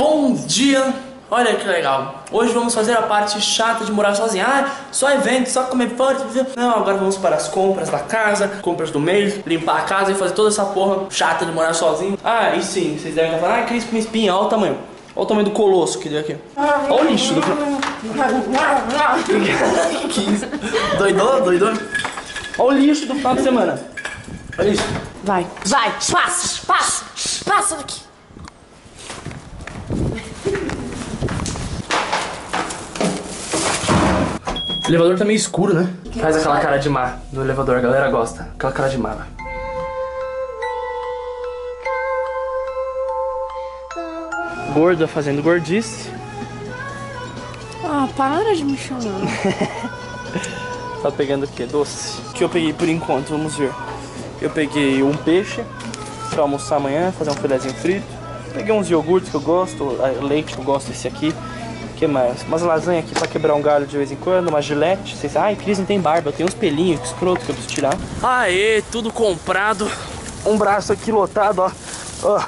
Bom dia! Olha que legal! Hoje vamos fazer a parte chata de morar sozinha. Ah, só evento, só comer fora. Não, agora vamos para as compras da casa, compras do mês, limpar a casa e fazer toda essa porra chata de morar sozinho. Ah, e sim, vocês devem estar falando, ah, Cris, com uma espinha, olha o tamanho. Olha o tamanho do colosso que deu aqui. Olha o lixo do... Que isso? Doidou, doidou? Olha o lixo do final de semana. Olha isso. Vai, vai, espaço, espaço, espaço aqui. O elevador tá meio escuro, né? Faz aquela cara de má do elevador, a galera gosta. Aquela cara de má, né? Gorda fazendo gordice. Ah, para de me chamar. Tá pegando o quê? Doce. O que eu peguei por enquanto, vamos ver. Eu peguei um peixe pra almoçar amanhã, fazer um filézinho frito. Peguei uns iogurtes que eu gosto, leite que eu gosto, esse aqui. Que mais? Umas lasanha aqui pra quebrar um galho de vez em quando, uma gilete. Vocês... Ai, Cris não tem barba, eu tenho uns pelinhos, que escroto que eu preciso tirar. Aê, tudo comprado. Um braço aqui lotado, ó. Ó.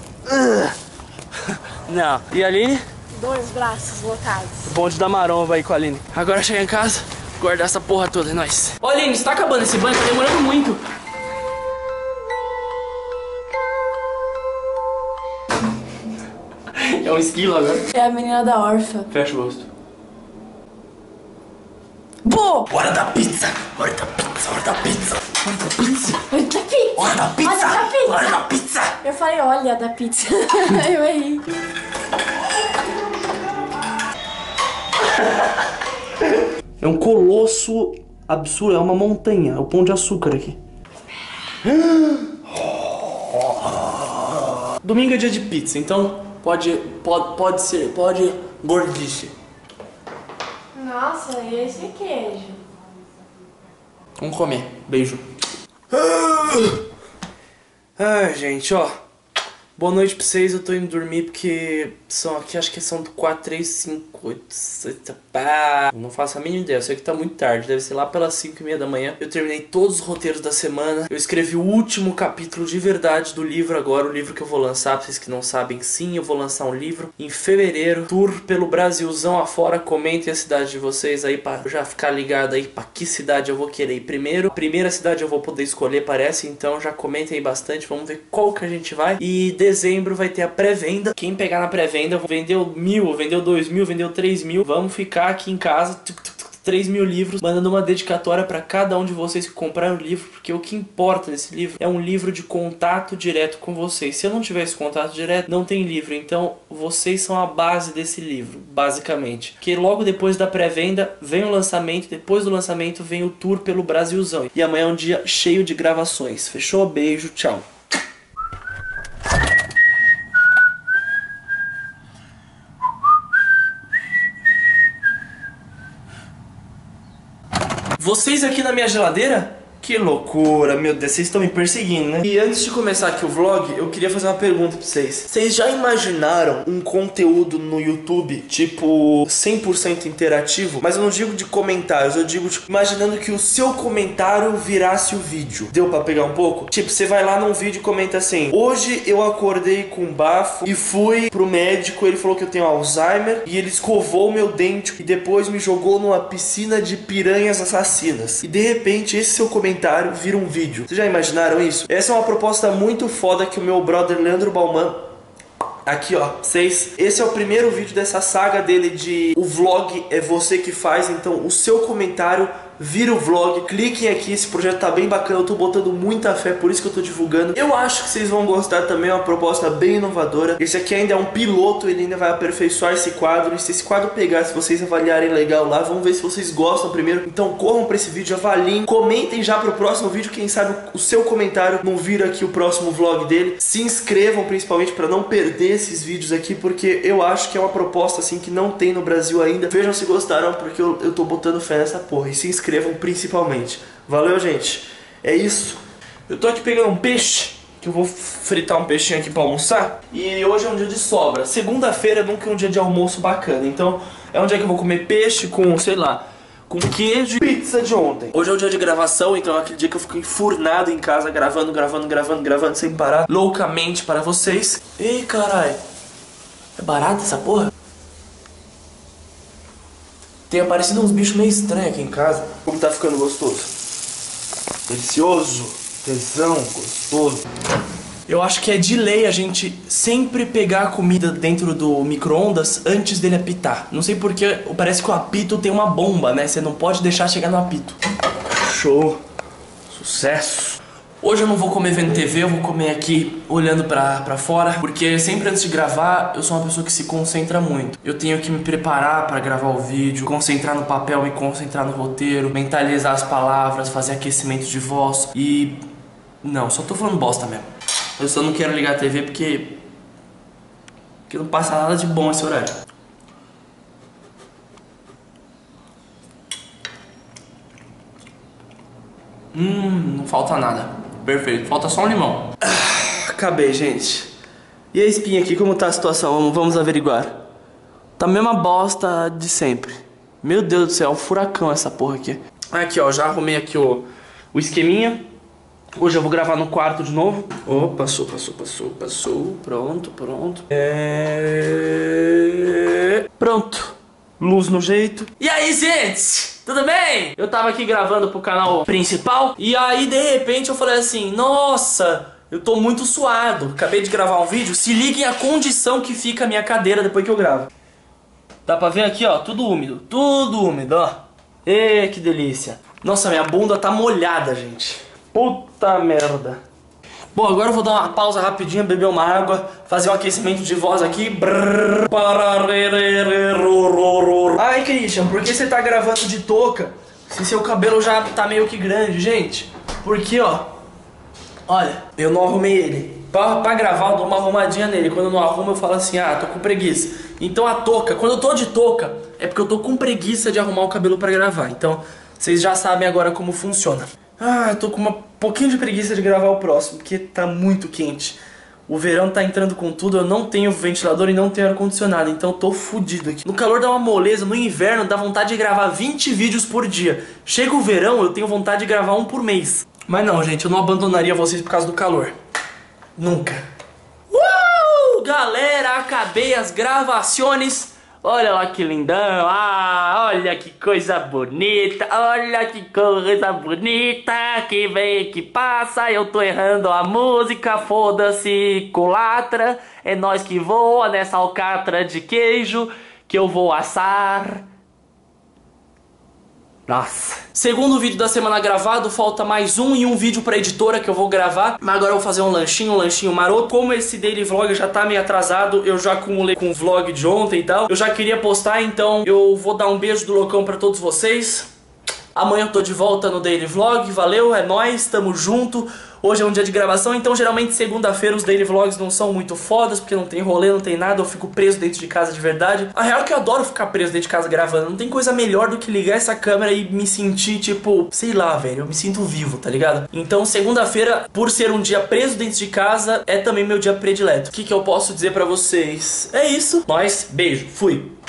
Não. E a Aline? Dois braços lotados. Bonde da maromba aí com a Aline. Agora chega em casa, guardar essa porra toda, é nóis. Ô Aline, você tá acabando esse banho, tá demorando muito. É um esquilo agora. É a menina da órfã. Fecha o rosto. Boa! Hora da pizza! Hora da pizza! Hora da pizza! Hora da pizza! Hora da pizza! Hora da pizza! Hora da pizza! Eu falei, olha da pizza. Eu errei. É um colosso absurdo. É uma montanha. É o Pão de Açúcar aqui. Domingo é dia de pizza, então... Pode gordice. Nossa, e esse queijo? Vamos comer, beijo. Ai, gente, ó. Boa noite pra vocês, eu tô indo dormir porque são aqui, acho que são 4, 3, 5, 8, 7, pá. Não faço a mínima ideia, eu sei que tá muito tarde, deve ser lá pelas 5:30 da manhã. Eu terminei todos os roteiros da semana, eu escrevi o último capítulo de verdade do livro agora, o livro que eu vou lançar, pra vocês que não sabem, sim, eu vou lançar um livro em fevereiro, tour pelo Brasilzão afora, comentem a cidade de vocês aí pra já ficar ligado aí pra que cidade eu vou querer ir primeiro. A primeira cidade eu vou poder escolher, parece, então já comentem aí bastante, vamos ver qual que a gente vai. E dezembro vai ter a pré-venda. Quem pegar na pré-venda, vendeu 1.000, vendeu 2.000, vendeu 3.000. Vamos ficar aqui em casa, 3.000 livros, mandando uma dedicatória pra cada um de vocês que compraram o livro, porque o que importa nesse livro é um livro de contato direto com vocês. Se eu não tiver esse contato direto, não tem livro. Então, vocês são a base desse livro, basicamente. Porque logo depois da pré-venda, vem o lançamento, depois do lançamento vem o tour pelo Brasilzão. E amanhã é um dia cheio de gravações. Fechou? Beijo, tchau. Vocês aqui na minha geladeira? Que loucura, meu Deus, vocês estão me perseguindo, né? E antes de começar aqui o vlog, eu queria fazer uma pergunta pra vocês. Vocês já imaginaram um conteúdo no YouTube, tipo, 100% interativo? Mas eu não digo de comentários, eu digo, tipo, imaginando que o seu comentário virasse o vídeo. Deu pra pegar um pouco? Tipo, você vai lá num vídeo e comenta assim, hoje eu acordei com bafo e fui pro médico, ele falou que eu tenho Alzheimer e ele escovou meu dente e depois me jogou numa piscina de piranhas assassinas. E de repente, esse seu comentário vira um vídeo. Vocês já imaginaram isso? Essa é uma proposta muito foda que o meu brother Leandro Bauman, aqui ó, vocês, esse é o primeiro vídeo dessa saga dele de o vlog é você que faz, então o seu comentário vira o vlog, cliquem aqui, esse projeto tá bem bacana, eu tô botando muita fé, por isso que eu tô divulgando. Eu acho que vocês vão gostar também, é uma proposta bem inovadora. Esse aqui ainda é um piloto, ele ainda vai aperfeiçoar esse quadro, e se esse quadro pegar, se vocês avaliarem legal lá, vamos ver se vocês gostam primeiro. Então corram pra esse vídeo, avaliem, comentem já pro próximo vídeo, quem sabe o seu comentário não vira aqui o próximo vlog dele. Se inscrevam principalmente pra não perder esses vídeos aqui, porque eu acho que é uma proposta assim que não tem no Brasil ainda. Vejam se gostaram, porque eu tô botando fé nessa porra, e se inscrevam principalmente. Valeu, gente. É isso. Eu tô aqui pegando um peixe, que eu vou fritar um peixinho aqui pra almoçar. E hoje é um dia de sobra. Segunda-feira nunca é um dia de almoço bacana. Então é um dia que eu vou comer peixe com, sei lá, com queijo e pizza de ontem. Hoje é o dia de gravação, então é aquele dia que eu fico enfurnado em casa, gravando sem parar, loucamente para vocês. Ei, carai. É barata essa porra? Tem aparecido uns bichos meio estranhos aqui em casa. Como tá ficando gostoso? Delicioso, tesão, gostoso. Eu acho que é de lei a gente sempre pegar a comida dentro do micro-ondas antes dele apitar. Não sei porque, parece que o apito tem uma bomba, né? Você não pode deixar chegar no apito. Show. Sucesso. Hoje eu não vou comer vendo TV, eu vou comer aqui olhando pra fora, porque sempre antes de gravar eu sou uma pessoa que se concentra muito. Eu tenho que me preparar pra gravar o vídeo, concentrar no papel, me concentrar no roteiro, mentalizar as palavras, fazer aquecimento de voz e... Não, só tô falando bosta mesmo. Eu só não quero ligar a TV porque não passa nada de bom esse horário. Não falta nada. Perfeito, falta só um limão. Acabei, gente. E a espinha aqui, como tá a situação? Vamos averigar. Tá a mesma bosta de sempre. Meu Deus do céu, é um furacão essa porra aqui. Aqui, ó, já arrumei aqui o esqueminha. Hoje eu vou gravar no quarto de novo. Oh, passou. Pronto. Pronto. Luz no jeito. E aí, gente? Tudo bem? Eu tava aqui gravando pro canal principal e aí de repente eu falei assim: nossa, eu tô muito suado. Acabei de gravar um vídeo, se liguem à condição que fica a minha cadeira depois que eu gravo. Dá pra ver aqui, ó, tudo úmido, ó. E que delícia. Nossa, minha bunda tá molhada, gente. Puta merda. Bom, agora eu vou dar uma pausa rapidinho, beber uma água, fazer um aquecimento de voz aqui. Ai, Christian, por que você tá gravando de touca se seu cabelo já tá meio que grande, gente? Porque, ó, olha, eu não arrumei ele. Pra gravar eu dou uma arrumadinha nele. Quando eu não arrumo eu falo assim, ah, tô com preguiça. Então a touca, quando eu tô de touca, é porque eu tô com preguiça de arrumar o cabelo pra gravar. Então, vocês já sabem agora como funciona. Ah, eu tô com um pouquinho de preguiça de gravar o próximo, porque tá muito quente. O verão tá entrando com tudo, eu não tenho ventilador e não tenho ar-condicionado, então eu tô fudido aqui. No calor dá uma moleza, no inverno dá vontade de gravar 20 vídeos por dia. Chega o verão, eu tenho vontade de gravar um por mês. Mas não, gente, eu não abandonaria vocês por causa do calor. Nunca. Galera, acabei as gravações. Olha lá que lindão, ah, olha que coisa bonita, que vem, que passa, eu tô errando a música, foda-se, culatra, é nós que voa nessa alcatra de queijo, que eu vou assar. Nossa. Segundo vídeo da semana gravado, falta mais um e um vídeo pra editora que eu vou gravar. Mas agora eu vou fazer um lanchinho maroto. Como esse daily vlog já tá meio atrasado, eu já acumulei com o vlog de ontem e tal. Eu já queria postar, então eu vou dar um beijo do loucão pra todos vocês. Amanhã eu tô de volta no daily vlog, valeu, é nóis, tamo junto. Hoje é um dia de gravação, então geralmente segunda-feira os daily vlogs não são muito fodas, porque não tem rolê, não tem nada, eu fico preso dentro de casa de verdade. A real é que eu adoro ficar preso dentro de casa gravando, não tem coisa melhor do que ligar essa câmera e me sentir, tipo, sei lá, velho, eu me sinto vivo, tá ligado? Então segunda-feira, por ser um dia preso dentro de casa, é também meu dia predileto. O que eu posso dizer pra vocês? É isso, nós, beijo, fui!